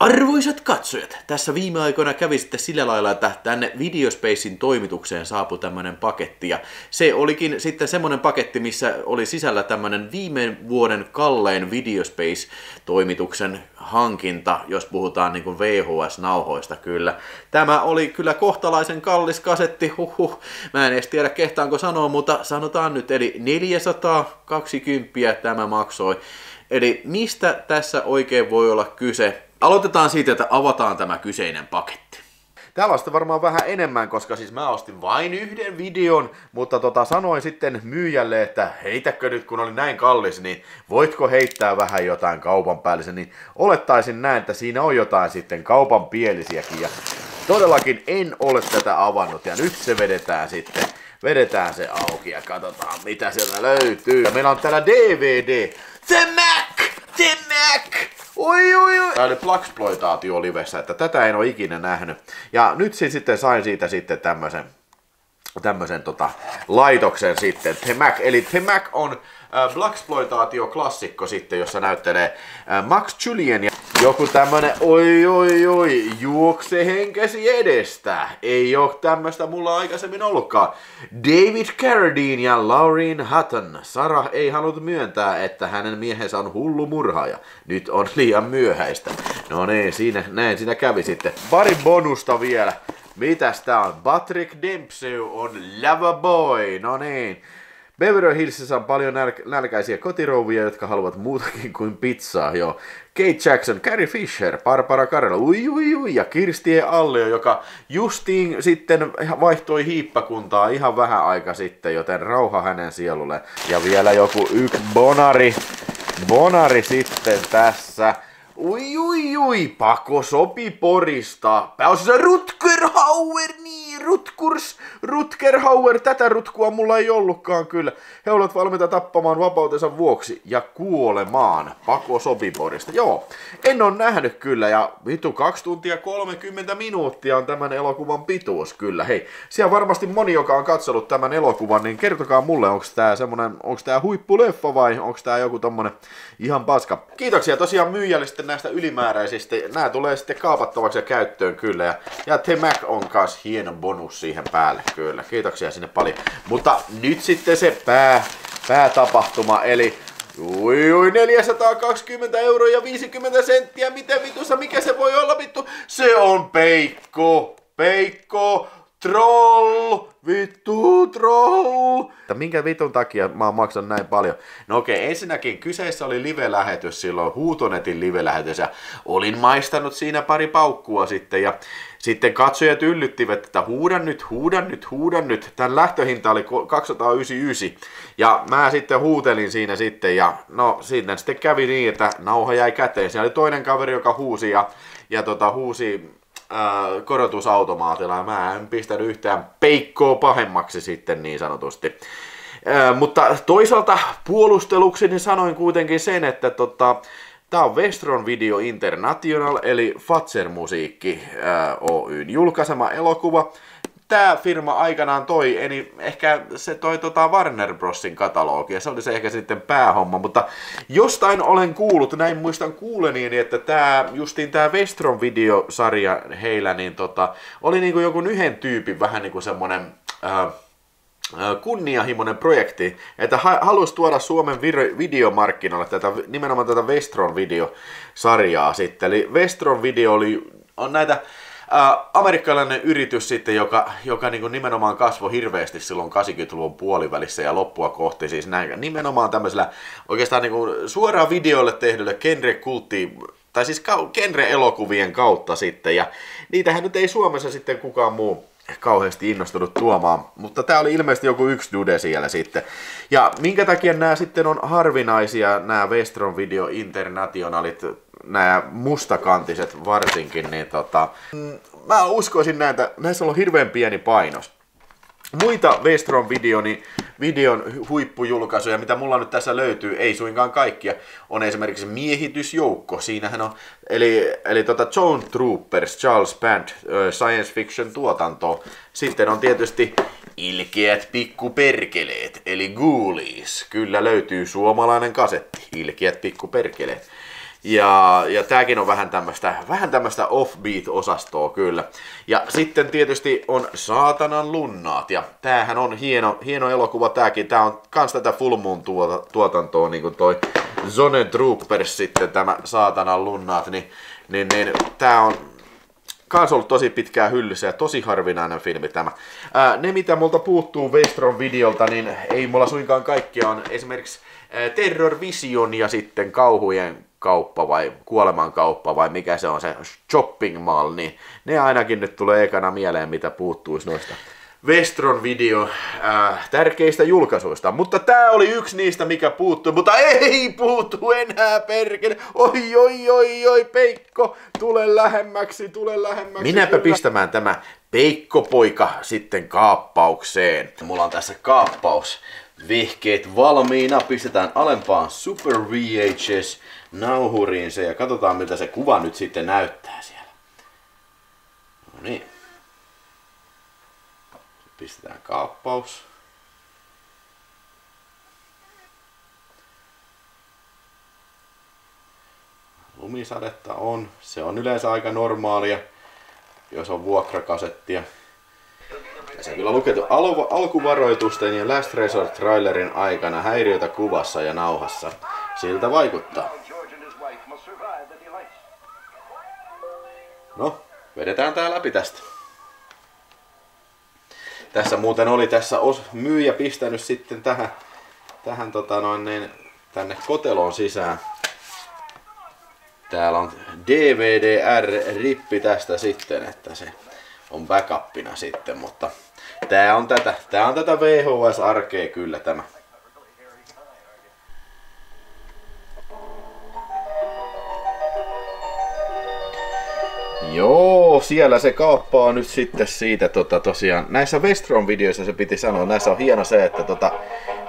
Arvoisat katsojat, tässä viime aikoina kävi sitten sillä lailla, että tänne Videospacein toimitukseen saapui tämmönen paketti, ja se olikin sitten semmonen paketti, missä oli sisällä tämmönen viime vuoden kallein Videospace-toimituksen hankinta, jos puhutaan niin kuin VHS-nauhoista kyllä. Tämä oli kyllä kohtalaisen kallis kasetti, huhhuh, mä en edes tiedä kehtaanko sanoa, mutta sanotaan nyt, eli 420 tämä maksoi. Eli mistä tässä oikein voi olla kyse? Aloitetaan siitä, että avataan tämä kyseinen paketti. Täällä on sitten varmaan vähän enemmän, koska siis mä ostin vain yhden videon, mutta sanoin sitten myyjälle, että heitäkö nyt, kun oli näin kallis, niin voitko heittää vähän jotain kaupan päälle, niin olettaisin näin, että siinä on jotain sitten kaupan pielisiäkin, ja todellakin en ole tätä avannut, ja nyt se vedetään sitten. Vedetään se auki ja katsotaan mitä sieltä löytyy. Ja meillä on täällä DVD. The Mac! The Mac! Oi oi oi! Tää oli Blaxploitaatio livessä, että tätä en ole ikinä nähnyt. Ja nyt sitten sain siitä sitten tämmösen laitoksen sitten. The Mac. Eli The Mac on Blaxploitaatio-klassikko sitten, jossa näyttelee Max Julien ja joku tämmönen, oi oi oi, juokse henkesi edestä. Ei oo tämmöstä mulla aikaisemmin ollutkaan. David Carradine ja Laurine Hutton. Sarah ei halunnut myöntää, että hänen miehensä on hullu murhaaja. Nyt on liian myöhäistä. No niin, siinä, näin siinä kävi sitten. Pari bonusta vielä. Mitäs tää on? Patrick Dempsey on Loverboy. No niin. Beverly Hillsissä on paljon nälkäisiä kotirouvia, jotka haluavat muutakin kuin pizzaa, joo. Kate Jackson, Carrie Fisher, Barbara Carrell, ui ui ui, ja Kirstie Alley, joka justiin sitten vaihtoi hiippakuntaa ihan vähän aika sitten, joten rauha hänen sielulle. Ja vielä joku yksi bonari sitten tässä. Ui ui ui, Pako sopi Porista. Pääosassa Rutger Hauer, niin Rutger Hauer, tätä rutkua mulla ei ollutkaan kyllä. He olivat valmiita tappamaan vapautensa vuoksi ja kuolemaan. Pako sopi Porista, joo. En ole nähnyt kyllä, ja vitu 2 tuntia 30 minuuttia on tämän elokuvan pituus kyllä. Hei, siellä varmasti moni, joka on katsonut tämän elokuvan, niin kertokaa mulle, onks tää semmonen, onks tää huippuleffa vai onks tää joku tommonen ihan paska. Kiitoksia tosiaan myyjälle sitten näistä ylimääräisistä. Nämä tulee sitten kaapattavaksi ja käyttöön kyllä. Ja The Mac on taas hieno bonus siihen päälle kyllä. Kiitoksia sinne paljon. Mutta nyt sitten se päätapahtuma eli ui, ui, 420 € ja 50 senttiä. Miten vitussa? Mikä se voi olla vittu? Se on peikko. Peikko. Troll! Vittu troll! Minkä vitun takia mä maksan näin paljon? No okei, ensinnäkin kyseessä oli live-lähetys silloin, Huutonetin live-lähetys, ja olin maistanut siinä pari paukkua sitten, ja sitten katsojat yllyttivät, että huudan nyt. Tän lähtöhinta oli 299, ja mä sitten huutelin siinä sitten, ja no sitten kävi niin, että nauha jäi käteen. Siellä oli toinen kaveri, joka huusi, ja huusi... korotusautomaatilla. Mä en pistänyt yhtään peikkoa pahemmaksi sitten niin sanotusti. Mutta toisaalta puolustelukseni sanoin kuitenkin sen, että tää on Vestron Video International eli Fatser-musiikki Oyn julkaisema elokuva. Tää firma aikanaan toi, eli ehkä se toi Warner Brosin katalogia, se oli se ehkä sitten päähomma, mutta jostain olen kuullut, näin muistan kuuleniini, että tää Vestron videosarja heillä, niin oli niinku joku yhden tyypin vähän niinku semmonen kunnianhimoinen projekti, että halusi tuoda Suomen videomarkkinoille nimenomaan tätä Vestron videosarjaa sitten, eli Vestron video on näitä amerikkalainen yritys sitten, joka niin kuin nimenomaan kasvoi hirveästi silloin 80-luvun puolivälissä ja loppua kohti. Siis näin, nimenomaan tämmöisellä oikeastaan niin kuin suoraan videolle tehdyllä genre-elokuvien kautta sitten. Ja niitähän nyt ei Suomessa sitten kukaan muu kauheasti innostunut tuomaan, mutta tää oli ilmeisesti joku yksi dude siellä sitten. Ja minkä takia nämä sitten on harvinaisia, nämä Vestron Video Internationalit, nämä mustakantiset varsinkin, niin mä uskoisin näissä on hirveän pieni painos. Muita Vestron videon huippujulkaisuja, mitä mulla nyt tässä löytyy, ei suinkaan kaikkia, on esimerkiksi Miehitysjoukko. Siinähän on, eli John Troopers, Charles Band, science fiction tuotanto. Sitten on tietysti Ilkeät pikkuperkeleet, eli Ghoulies. Kyllä löytyy suomalainen kasetti, Ilkeät pikkuperkeleet. Ja tääkin on vähän tämmöistä offbeat-osastoa kyllä. Ja sitten tietysti on Saatanan lunnaat. Ja tämähän on hieno elokuva tääkin. Tää on kans tätä Full Moon tuotantoa, niin kuin toi Zone Troopers sitten tämä Saatanan lunnaat. Niin tää on kans ollut tosi pitkää hyllyssä ja tosi harvinainen filmi tämä. Ne mitä multa puuttuu Vestron videolta, niin ei mulla suinkaan kaikkiaan esimerkiksi Terror Vision ja sitten kauhujen kauppa vai kuoleman kauppa vai mikä se on se shopping mall, niin ne ainakin nyt tulee ekana mieleen, mitä puuttuisi noista Vestron video tärkeistä julkaisuista. Mutta tää oli yksi niistä, mikä puuttui, mutta ei puuttu enää perkele. Oi, Peikko, tule lähemmäksi. Minäpä kyllä pistämään tämä Peikko-poika sitten kaappaukseen. Mulla on tässä kaappaus. Vihkeet valmiina, pistetään alempaan Super VHS nauhuriin se ja katsotaan miltä se kuva nyt sitten näyttää siellä. No niin. Pistetään kaappaus. Lumisadetta on. Se on yleensä aika normaalia, jos on vuokrakasettia. Se on kyllä lukettu alkuvaroitusten ja Last Resort trailerin aikana häiriötä kuvassa ja nauhassa. Siltä vaikuttaa. No, vedetään tää läpi tästä. Tässä muuten oli myyjä pistänyt sitten tähän tänne koteloon sisään. Täällä on DVD-R-rippi tästä sitten, että se on backupina sitten, mutta tää on tätä VHS-arkea kyllä tämä. Joo, siellä se kaappa on nyt sitten siitä tosiaan. Näissä Vestron videoissa se piti sanoa, näissä on hieno se, että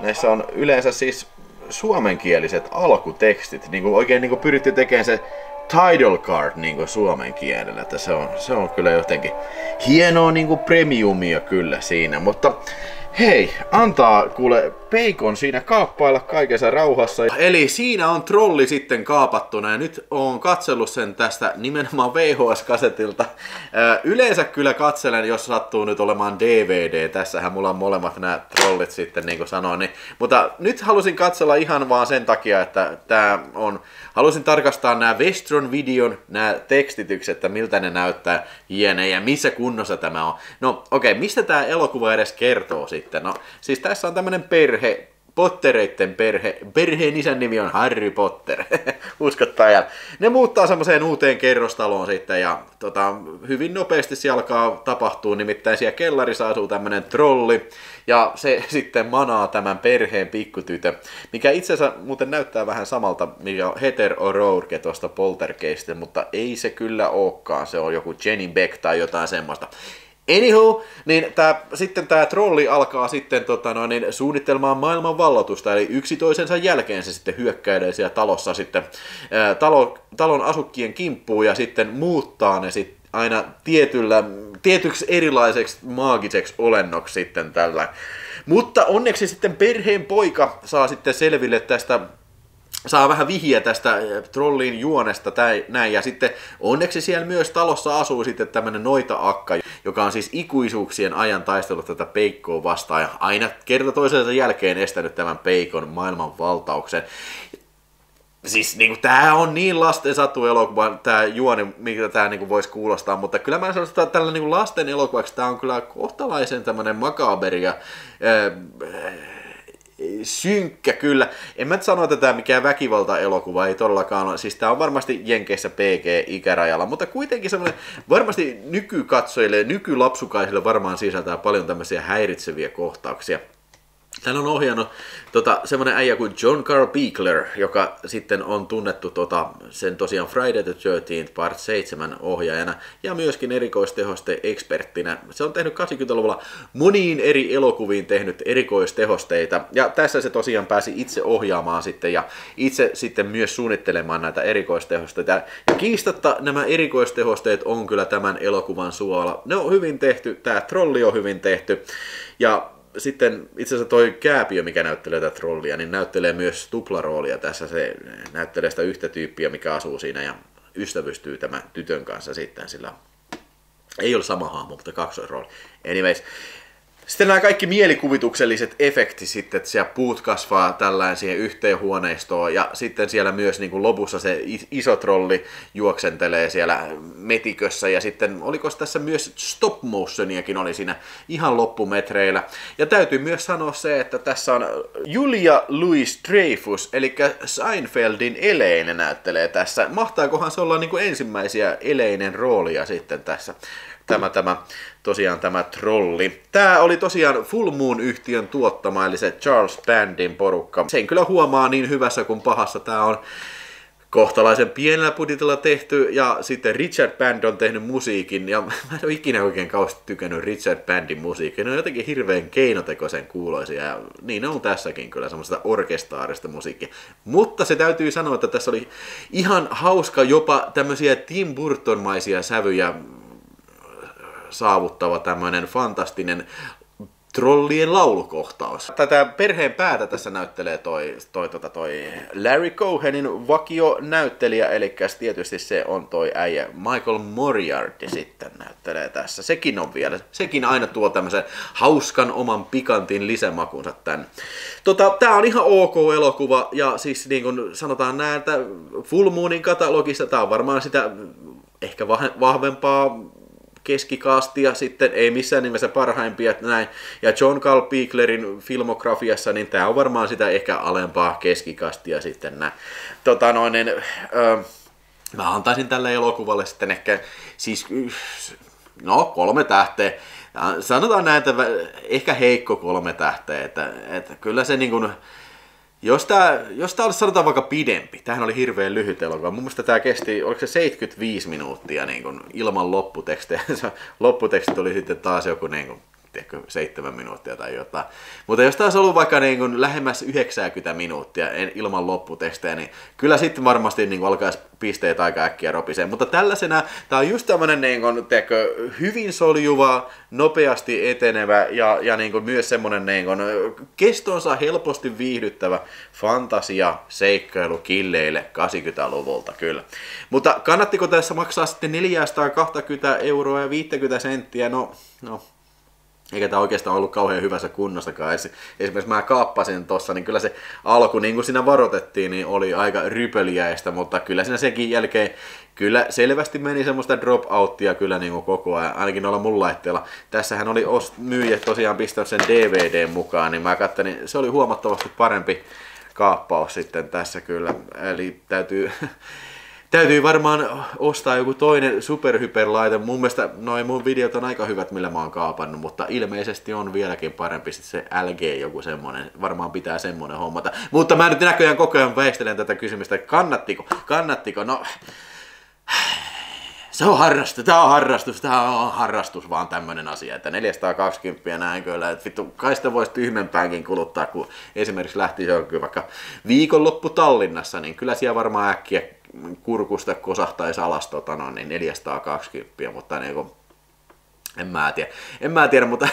näissä on yleensä siis suomenkieliset alkutekstit. Niin kuin oikein niin kuin pyritty tekemään se title card niin kuin suomen kielellä, että se on kyllä jotenkin hienoa niin kuin premiumia kyllä siinä, mutta hei, antaa kuule Peikon siinä kaappailla kaikessa rauhassa. Eli siinä on Trolli sitten kaapattuna ja nyt on katsellut sen tästä nimenomaan VHS-kasetilta. Yleensä kyllä katselen, jos sattuu nyt olemaan DVD. Tässähän mulla on molemmat nämä Trollit sitten niin kuin sanoin. Niin. Mutta nyt halusin katsella ihan vaan sen takia, että halusin tarkastaa nämä Vestron videon nämä tekstitykset, että miltä ne näyttää jne. Ja missä kunnossa tämä on. No okei, mistä tämä elokuva edes kertoo sitten? No siis tässä on tämmönen Pottereitten perheen isän nimi on Harry Potter, uskottajan. Ne muuttaa semmoiseen uuteen kerrostaloon sitten ja hyvin nopeasti se alkaa tapahtua, nimittäin siellä kellarissa asuu tämmönen trolli ja se sitten manaa tämän perheen pikkutytön, mikä itse asiassa muuten näyttää vähän samalta, mikä on Heather O'Rourke tuosta Poltergeistista, mutta ei se kyllä olekaan, se on joku Jenny Beck tai jotain semmoista. Anywho, niin sitten tämä trolli alkaa sitten suunnittelemaan maailman valloitusta, eli yksi toisensa jälkeen se sitten hyökkäilee siellä talossa sitten talon asukkien kimppuun ja sitten muuttaa ne sitten aina tietyksi erilaiseksi maagiseksi olennoksi sitten tällä. Mutta onneksi sitten perheen poika saa sitten selville tästä. Saa vähän vihiä tästä trollin juonesta näin, ja sitten onneksi siellä myös talossa asuu sitten tämmönen noita-akka, joka on siis ikuisuuksien ajan taistellut tätä Peikkoa vastaan ja aina kerta toisensa jälkeen estänyt tämän Peikon maailmanvaltauksen. Siis niinku tää on niin lasten satuelokuva tää juoni, mitä tää niinku voisi kuulostaa, mutta kyllä mä sanon, että tällä niinku lasten elokuvaksi tää on kyllä kohtalaisen tämmönen makaberi ja synkkä kyllä. En mä nyt sano, että tämä mikään väkivaltaelokuva ei todellakaan ole. Siis tämä on varmasti Jenkeissä PG-ikärajalla, mutta kuitenkin semmoinen varmasti nykykatsojille, nykylapsukaisille varmaan sisältää paljon tämmöisiä häiritseviä kohtauksia. Tän on ohjannut semmoinen äijä kuin John Carl Buechler, joka sitten on tunnettu sen tosiaan Friday the 13th Part 7 ohjaajana ja myöskin erikoistehoste eksperttinä. Se on tehnyt 80-luvulla moniin eri elokuviin tehnyt erikoistehosteita ja tässä se tosiaan pääsi itse ohjaamaan sitten ja itse sitten myös suunnittelemaan näitä erikoistehosteita. Ja kiistatta nämä erikoistehosteet on kyllä tämän elokuvan suola. Ne on hyvin tehty, tämä trolli on hyvin tehty ja sitten itse asiassa toi Kääpiö, mikä näyttelee tätä trollia, niin näyttelee myös tuplaroolia tässä. Se näyttelee sitä yhtä tyyppiä, mikä asuu siinä ja ystävystyy tämän tytön kanssa sitten, sillä ei ole sama hahmo, mutta kaksoisrooli. Anyways. Sitten nämä kaikki mielikuvitukselliset efektit sitten, että siellä puut kasvaa tällään siihen yhteen huoneistoon ja sitten siellä myös niin kuin lopussa se iso trolli juoksentelee siellä metikössä ja sitten oliko tässä myös stop motioniakin oli siinä ihan loppumetreillä. Ja täytyy myös sanoa se, että tässä on Julia Louis-Dreyfus, eli Seinfeldin Elaine näyttelee tässä. Mahtaakohan se olla niin kuin ensimmäisiä Elainen roolia sitten tässä? Tosiaan tämä trolli. Tämä oli tosiaan Full Moon-yhtiön tuottama, eli se Charles Bandin porukka. Sen kyllä huomaa niin hyvässä kuin pahassa. Tämä on kohtalaisen pienellä budjetilla tehty, ja sitten Richard Band on tehnyt musiikin, ja mä en ole ikinä oikein kauheasti tykännyt Richard Bandin musiikin. Ne on jotenkin hirveän keinotekoisen kuuloisia, ja niin on tässäkin kyllä semmoista orkestaarista musiikkia. Mutta se täytyy sanoa, että tässä oli ihan hauska jopa tämmöisiä Tim Burton-maisia sävyjä, saavuttava tämmöinen fantastinen trollien laulukohtaus. Tätä perheen päätä tässä näyttelee toi Larry Cohenin vakionäyttelijä, eli tietysti se on toi äijä Michael Moriarty sitten näyttelee tässä. Sekin aina tuo tämmöisen hauskan oman pikantin lisämakunsa tän. Tää on ihan ok elokuva, ja siis niin kuin sanotaan näitä Full Moonin katalogista, tää on varmaan sitä ehkä vahvempaa keskikaastia sitten, ei missään nimessä parhaimpia näin, ja John Carl Buechlerin filmografiassa, niin tää on varmaan sitä ehkä alempaa keskikastia sitten näin. Mä antaisin tälle elokuvalle sitten ehkä siis, no 3 tähteä, sanotaan näin, että ehkä heikko 3 tähteä, että kyllä se niin kuin, Jos tää olisi sanotaan vaikka pidempi, tämähän oli hirveän lyhyt elokuva. Mun mielestä tää kesti, oliko se 75 minuuttia niin kun, ilman lopputekstejä. Lopputekstit oli sitten taas joku niin kun, tiedätkö, 7 minuuttia tai jotain. Mutta jos tää olisi ollut vaikka niin kun, lähemmäs 90 minuuttia ilman lopputekstejä, niin kyllä sitten varmasti niin kun, alkaisi pisteet aika äkkiä ropiseen. Mutta tällaisena, tää on just tämmönen niin kun, tiedätkö, hyvin soljuva, nopeasti etenevä ja niin kuin myös semmonen niin kuin kestonsa helposti viihdyttävä fantasia seikkailu killeille 80-luvulta kyllä. Mutta kannattiko tässä maksaa sitten 420 € ja 50 senttiä? No. Eikä tämä oikeastaan ollut kauhean hyvässä kunnossakaan. Esimerkiksi mä kaappasin tossa, niin kyllä se alku, niin kuin siinä varoitettiin, niin oli aika rypöliäistä, mutta kyllä siinä senkin jälkeen kyllä selvästi meni semmoista drop-outtia kyllä niin kuin koko ajan, ainakin noilla mun laitteilla. Tässähän oli myyjät tosiaan pistänyt sen DVDn mukaan, niin mä kattelin, se oli huomattavasti parempi kaappaus sitten tässä kyllä, eli Täytyy varmaan ostaa joku toinen superhyperlaite. Mun mielestä noin mun videot on aika hyvät, millä mä oon kaapannut, mutta ilmeisesti on vieläkin parempi sit se LG joku semmonen. Varmaan pitää semmonen hommata. Mutta mä nyt näköjään koko ajan väistelen tätä kysymystä. Kannattiko? No, se on harrastus, tää on harrastus vaan tämmönen asia, että 420 näin kyllä, että vittu, kai sitä voisi tyhmempäänkin kuluttaa, kun esimerkiksi lähtisi johonkin vaikka viikonloppu Tallinnassa, niin kyllä siellä varmaan äkkiä kurkusta kosahtaisi alas niin 420, mutta niin kuin, en mä tiedä, mutta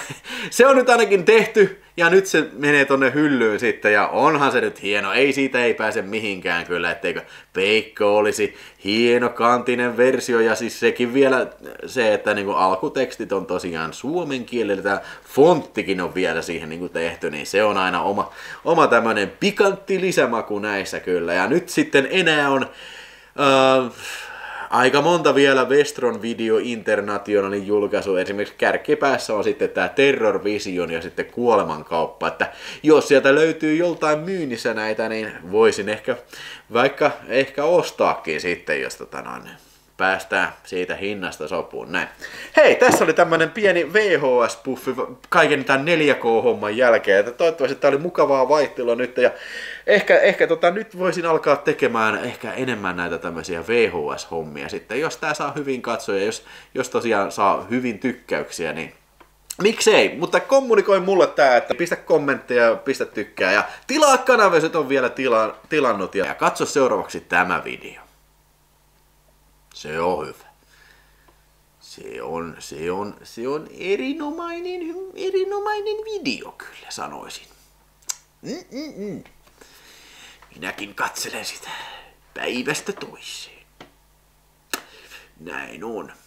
se on nyt ainakin tehty ja nyt se menee tonne hyllyyn sitten ja onhan se nyt hieno, siitä ei pääse mihinkään kyllä, etteikö Peikko olisi hieno kantinen versio ja siis sekin vielä se, että niin kuin alkutekstit on tosiaan suomen kielellä, tämä fonttikin on vielä siihen niin kuin tehty, niin se on aina oma tämmönen pikantti lisämaku näissä kyllä ja nyt sitten enää on aika monta vielä Vestron Video Internationalin julkaisu. Esimerkiksi kärkipäässä on sitten tämä Terror Vision ja sitten Kuolemankauppa. Että jos sieltä löytyy joltain myynnissä näitä, niin voisin ehkä ostaakin sitten, jos päästään siitä hinnasta sopuun näin. Hei, tässä oli tämmönen pieni VHS-puffi kaiken tämän 4K-homman jälkeen. Että toivottavasti tää oli mukavaa vaihtelua nyt ja ehkä nyt voisin alkaa tekemään ehkä enemmän näitä tämmöisiä VHS-hommia sitten. Jos tää saa hyvin katsoja, jos tosiaan saa hyvin tykkäyksiä, niin miksei, mutta kommunikoi mulle tää, että pistä kommentteja, pistä tykkää ja tilaa kanava, jos on vielä tilannut ja katso seuraavaksi tämä video. Se on hyvä. Se on erinomainen video, kyllä sanoisin. Minäkin katselen sitä päivästä toiseen. Näin on.